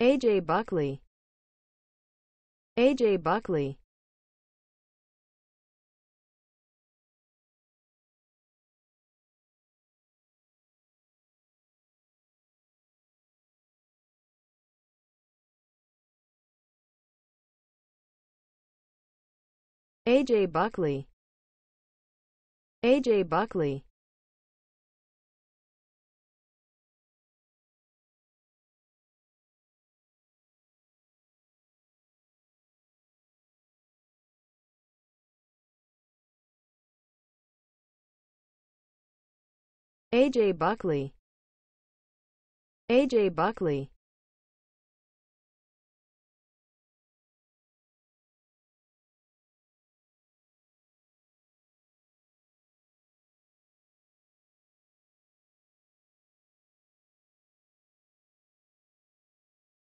A.J. Buckley. A.J. Buckley. A.J. Buckley. A.J. Buckley. A.J. Buckley. A.J. Buckley.